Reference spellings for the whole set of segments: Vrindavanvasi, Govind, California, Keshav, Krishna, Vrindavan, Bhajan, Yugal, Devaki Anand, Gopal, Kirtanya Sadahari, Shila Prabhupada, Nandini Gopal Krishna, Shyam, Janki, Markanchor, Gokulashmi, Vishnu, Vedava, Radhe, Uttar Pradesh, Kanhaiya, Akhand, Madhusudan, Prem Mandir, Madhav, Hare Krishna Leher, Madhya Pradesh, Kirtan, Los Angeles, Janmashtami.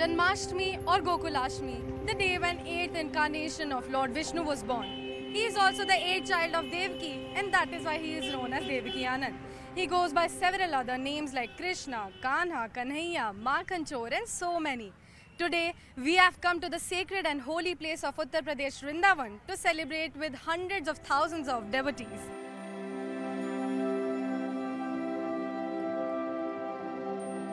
Janmashtami or Gokulashmi, the day when 8th incarnation of Lord Vishnu was born. He is also the 8th child of Devaki, and that is why he is known as Devaki Anand. He goes by several other names like Krishna, Kanha, Kanhaiya, Markanchor and so many. Today, we have come to the sacred and holy place of Uttar Pradesh, Vrindavan, to celebrate with hundreds of thousands of devotees.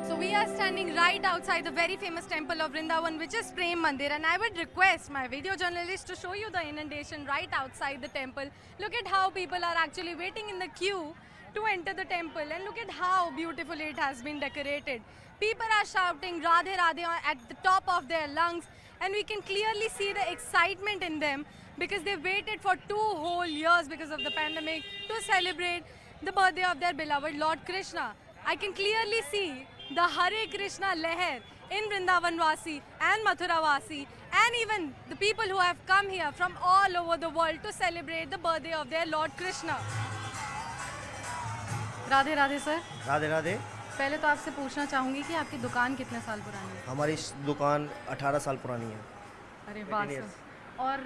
So we are standing right outside the very famous temple of Vrindavan, which is Prem Mandir, and I would request my video journalist to show you the inundation right outside the temple. Look at how people are actually waiting in the queue to enter the temple, and look at how beautifully it has been decorated. People are shouting Radhe Radhe at the top of their lungs, and we can clearly see the excitement in them because they waited for 2 whole years because of the pandemic to celebrate the birthday of their beloved Lord Krishna. I can clearly see the Hare Krishna Leher in Vrindavanvasi and Mathuravasi, and even the people who have come here from all over the world to celebrate the birthday of their Lord Krishna. Radhe Radhe sir. Radhe Radhe. पहले तो आपसे पूछना चाहूँगी कि आपकी दुकान कितने साल पुरानी है? हमारी दुकान 18 साल पुरानी है। अरे वाह। और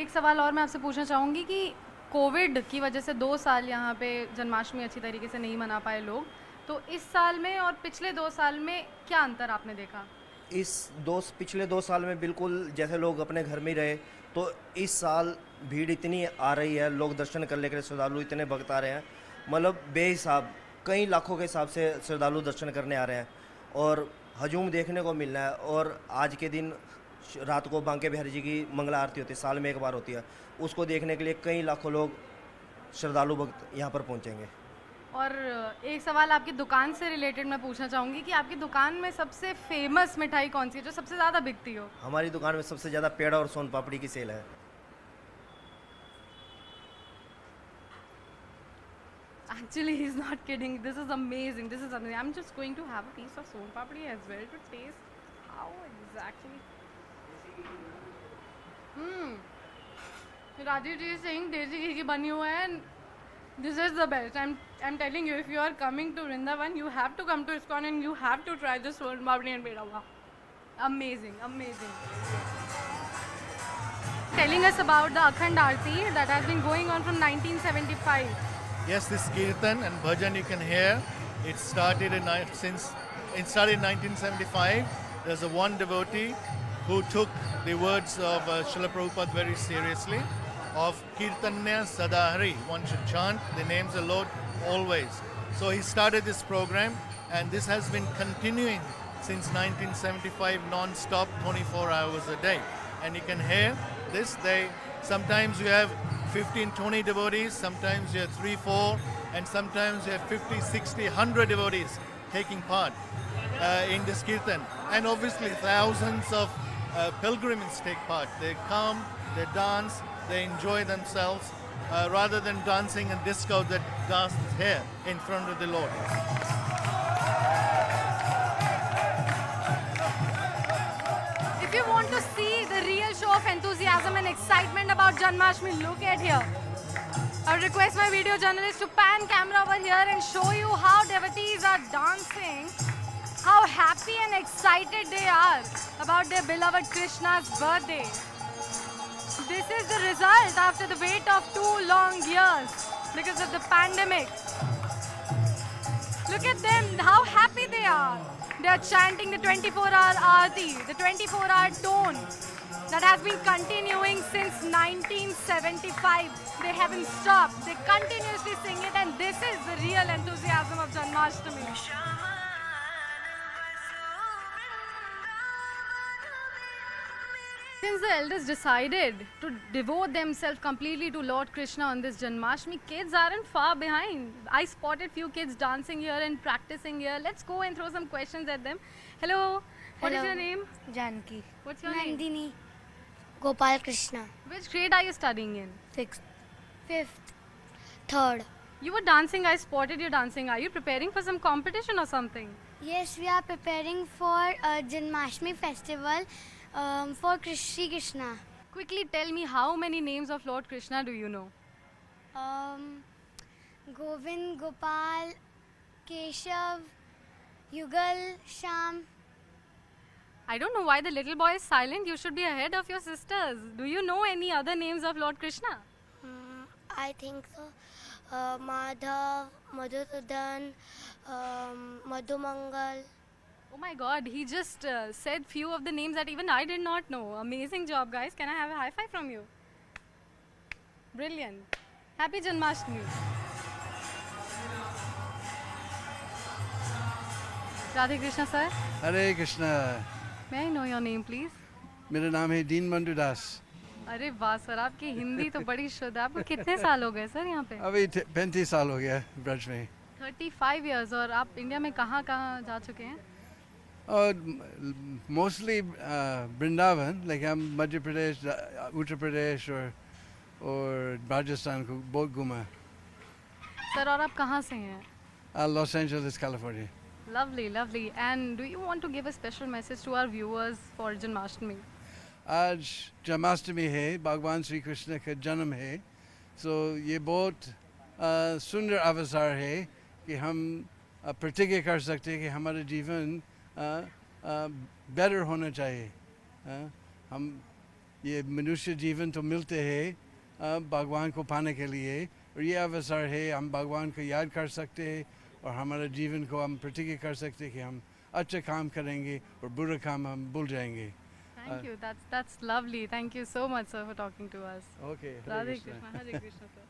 एक सवाल और मैं आपसे पूछना चाहूँगी कि कोविड की वजह से 2 साल यहाँ पे जन्माष्टमी अच्छी तरीके से नहीं मना पाए लोग, तो इस साल में और पिछले 2 साल में क्या अंतर आपने देखा? पिछले दो साल में बिल्कुल जैसे लोग अपने घर में रहे, तो इस साल भीड़ इतनी आ रही है, लोग दर्शन करने के लिए श्रद्धालु इतने भक्त आ रहे हैं, मतलब बेहिसाब कई लाखों के हिसाब से श्रद्धालु दर्शन करने आ रहे हैं और हजूम देखने को मिल रहा है। और आज के दिन रात को बांके बिहारी जी की मंगला आरती होती है, साल में एक बार होती है, उसको देखने के लिए कई लाखों लोग श्रद्धालु भक्त यहाँ पर पहुँचेंगे। और एक सवाल आपकी दुकान से रिलेटेड मैं पूछना चाहूँगी कि आपकी दुकान में सबसे फेमस मिठाई कौन सी है जो सबसे ज़्यादा बिकती हो? हमारी दुकान में सबसे ज़्यादा पेड़ा और सोन पापड़ी की सेल है। Actually, he's not kidding. This is amazing. This is amazing. I'm just going to have a piece of son papdi as well to taste how exactly. Radhe ji is saying desi ghee ki bani hua hai, and this is the best. I'm telling you, if you are coming to Vrindavan, you have to come to ISKCON and you have to try this son papdi and Vedava. Amazing, amazing. Telling us about the Akhand Aarti that has been going on from 1975. Yes, this Kirtan and Bhajan you can hear. It started in 1975. There's a one devotee who took the words of Shila Prabhupada very seriously, of Kirtanya Sadahari. One should chant the names of Lord always. So he started this program, and this has been continuing since 1975 non-stop, 24 hours a day. And you can hear this. Sometimes you have 15, 20 devotees, sometimes you have 3, 4, and sometimes you have 50, 60, 100 devotees taking part in this Kirtan. And obviously thousands of pilgrims take part. They come, they dance, they enjoy themselves, rather than dancing and disco that dances here in front of the Lord. If you want to see the real show of enthusiasm and excitement about Janmashtami, look at here. I would request my video journalist to pan camera over here and show you how devotees are dancing, how happy and excited they are about their beloved Krishna's birthday. This is the result after the wait of 2 long years because of the pandemic. Look at them, how happy they are. They are chanting the 24-hour Aarti, the 24-hour tone that has been continuing since 1975. They haven't stopped. They continuously sing it, and this is the real enthusiasm of Janmashtami. Since the elders decided to devote themselves completely to Lord Krishna on this Janmashtami, kids aren't far behind. I spotted few kids dancing here and practicing here. Let's go and throw some questions at them. Hello. What is your name? Janki. What's your name? Nandini Gopal Krishna. Which grade are you studying in? 6th. 5th. 3rd. You were dancing, I spotted you dancing. Are you preparing for some competition or something? Yes, we are preparing for Janmashtami festival for Shri Krishna. Quickly tell me, how many names of Lord Krishna do you know? Govind, Gopal, Keshav, Yugal, Shyam. I don't know why the little boy is silent. You should be ahead of your sisters. Do you know any other names of Lord Krishna? I think so. Madhav, Madhusudan, Madhumangal. Oh my God, he just said few of the names that even I did not know. Amazing job, guys. Can I have a high five from you? Brilliant. Happy Janmashtami. Radhe Krishna, sir. Hare Krishna. May I know your name, please? मेरा नाम है दीन बंधु दास. अरे वाह sir, आपकी हिंदी तो बड़ी शुद्ध. आपको कितने साल हो गए सर यहाँ पे? अभी 35 साल हो गया ब्रज में. 35 years. और आप इंडिया में कहाँ कहाँ जा चुके हैं? Mostly Vrindavan, like I'm Madhya Pradesh, Uttar Pradesh or Rajasthan को बहुत घूमा. सर और आप कहाँ से हैं? Los Angeles, California. Lovely, lovely. And do you want to give a special message to our viewers for Janmashtami? आज जन्माष्टमी है, भगवान श्री कृष्ण का जन्म है, तो ये बहुत सुंदर अवसर है कि हम प्रतिज्ञा कर सकते हैं कि हमारा जीवन बेहतर होना चाहिए. हम ये मनुष्य जीवन तो मिलते हैं भगवान को पाने के लिए, और ये अवसर है हम भगवान को याद कर सकते हैं और हमारा जीवन को हम प्रतिज्ञा कर सकते हैं कि हम अच्छा काम करेंगे और बुरा काम हम भूल जाएंगे. Thank you. That's lovely. Thank you so much, sir, for talking to us. Okay. Radhe Krishna. Hare Krishna.